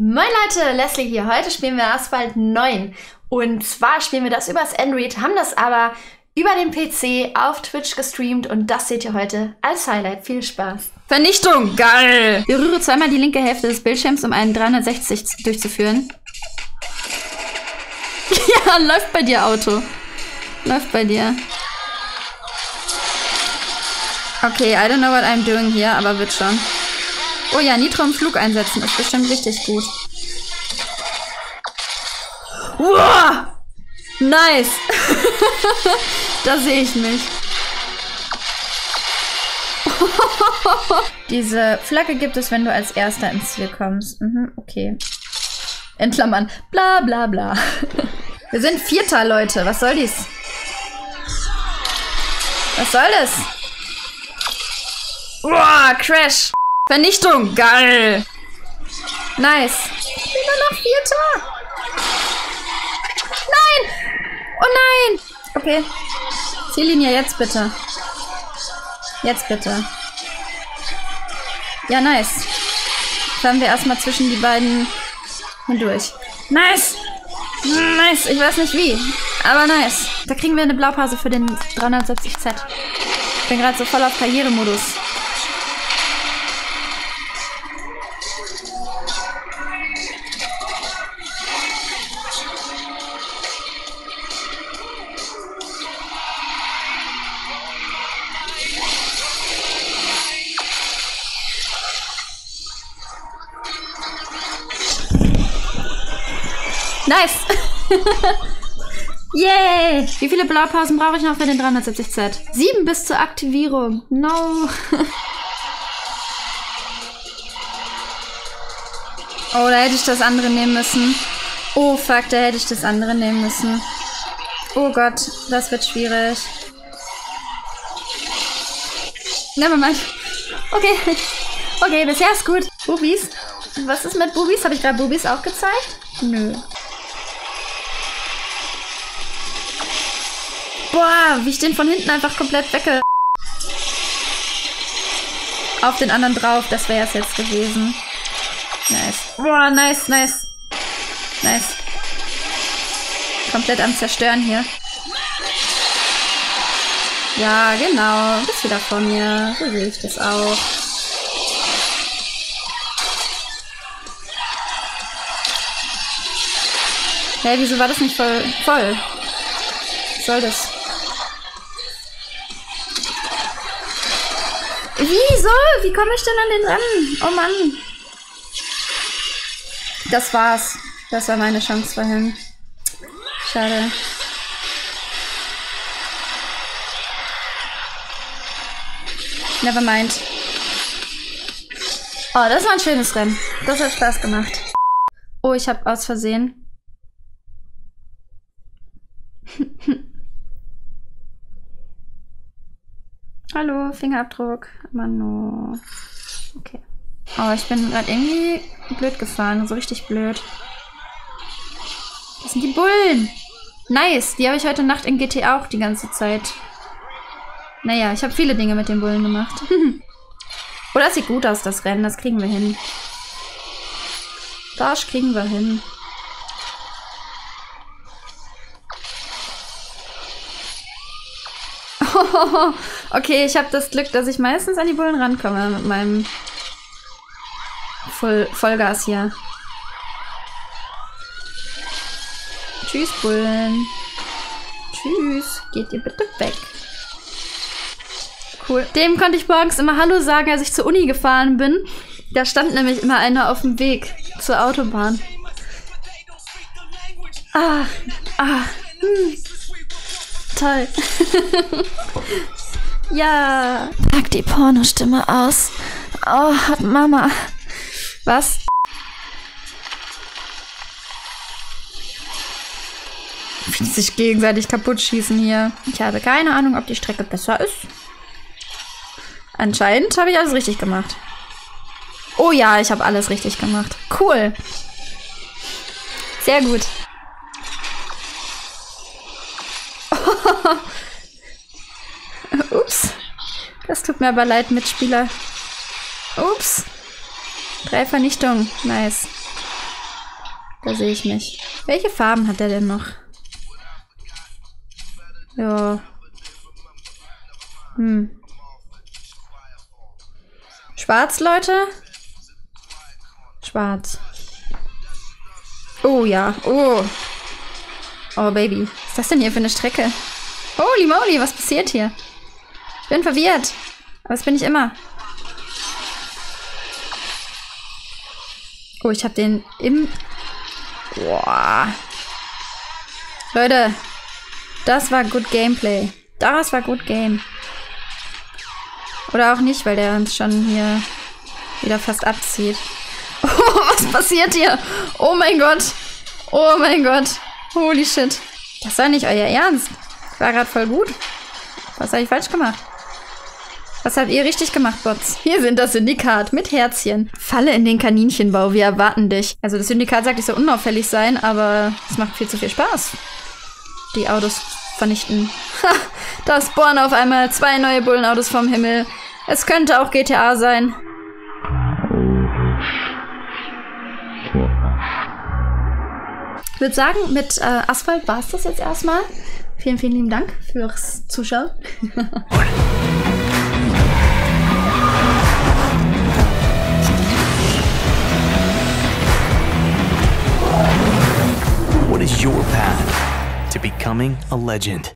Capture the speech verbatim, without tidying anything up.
Moin Leute, Leslie hier. Heute spielen wir Asphalt neun und zwar spielen wir das übers Android, haben das aber über den P C auf Twitch gestreamt und das seht ihr heute als Highlight. Viel Spaß! Vernichtung! Geil! Berühre zweimal die linke Hälfte des Bildschirms, um einen dreihundertsechzig durchzuführen. Ja, läuft bei dir, Auto. Läuft bei dir. Okay, I don't know what I'm doing here, aber wird schon. Oh ja, Nitro im Flug einsetzen ist bestimmt richtig gut. Wow! Nice! Da sehe ich mich. Diese Flagge gibt es, wenn du als Erster ins Ziel kommst. Mhm, okay. In Klammern. Bla bla bla. Wir sind Vierter, Leute. Was soll dies? Was soll das? Wow, Crash! Vernichtung! Geil! Nice! Ich bin nur noch Vierter! Nein! Oh nein! Okay. Ziellinie, jetzt bitte. Jetzt bitte. Ja, nice. Fahren wir erstmal zwischen die beiden hindurch. Nice! Nice! Ich weiß nicht wie, aber nice. Da kriegen wir eine Blaupause für den dreihundertsiebzig Z. Ich bin gerade so voll auf Karrieremodus. Nice! Yay! Wie viele Blaupausen brauche ich noch für den dreihundertsiebzig Z? Sieben bis zur Aktivierung. No! Oh, da hätte ich das andere nehmen müssen. Oh, fuck, da hätte ich das andere nehmen müssen. Oh Gott, das wird schwierig. Nevermind. Okay. Okay, bisher ist gut. Bubis. Was ist mit Bubis? Habe ich gerade Bubis auch gezeigt? Nö. Boah, wie ich den von hinten einfach komplett wecke. Auf den anderen drauf, das wäre es jetzt gewesen. Nice. Boah, nice, nice. Nice. Komplett am Zerstören hier. Ja, genau. Du bist wieder vor mir. So sehe ich das auch. Hey, wieso war das nicht voll? Voll. Was soll das? Wieso? Wie komme ich denn an den ran? Oh Mann. Das war's. Das war meine Chance vorhin. Schade. Nevermind. Oh, das war ein schönes Rennen. Das hat Spaß gemacht. Oh, ich habe aus Versehen. Hallo, Fingerabdruck. Manu. Okay. Oh, ich bin gerade irgendwie blöd gefahren. So richtig blöd. Das sind die Bullen. Nice. Die habe ich heute Nacht in G T A auch die ganze Zeit. Naja, ich habe viele Dinge mit den Bullen gemacht. Oh, das sieht gut aus, das Rennen. Das kriegen wir hin. Das kriegen wir hin. Okay, ich habe das Glück, dass ich meistens an die Bullen rankomme mit meinem Voll Vollgas hier. Tschüss, Bullen. Tschüss. Geht ihr bitte weg. Cool. Dem konnte ich morgens immer Hallo sagen, als ich zur Uni gefahren bin. Da stand nämlich immer einer auf dem Weg zur Autobahn. Ah, ah, hm. Toll. Ja. Pack die Pornostimme aus. Oh, hat Mama. Was? Wie sich gegenseitig kaputt schießen hier. Ich habe keine Ahnung, ob die Strecke besser ist. Anscheinend habe ich alles richtig gemacht. Oh ja, ich habe alles richtig gemacht. Cool. Sehr gut. Ups. Das tut mir aber leid, Mitspieler. Ups. Drei Vernichtungen. Nice. Da sehe ich mich. Welche Farben hat er denn noch? Ja. Hm. Schwarz, Leute? Schwarz. Oh ja. Oh. Oh, Baby. Was ist das denn hier für eine Strecke? Holy moly, was passiert hier? Ich bin verwirrt. Aber das bin ich immer. Oh, ich habe den im... Boah. Leute, das war gut Gameplay. Das war gut Game. Oder auch nicht, weil der uns schon hier wieder fast abzieht. Oh, was passiert hier? Oh mein Gott. Oh mein Gott. Holy shit. Das war nicht euer Ernst. War gerade voll gut. Was habe ich falsch gemacht? Was habt ihr richtig gemacht, Bots? Hier sind das Syndikat mit Herzchen. Falle in den Kaninchenbau, wir erwarten dich. Also das Syndikat sagt, ich soll unauffällig sein, aber es macht viel zu viel Spaß. Die Autos vernichten. Ha, da spawnen auf einmal zwei neue Bullenautos vom Himmel. Es könnte auch G T A sein. Ich würde sagen, mit äh, Asphalt war es das jetzt erstmal. Vielen, vielen lieben Dank fürs Zuschauen. What is your path to becoming a legend?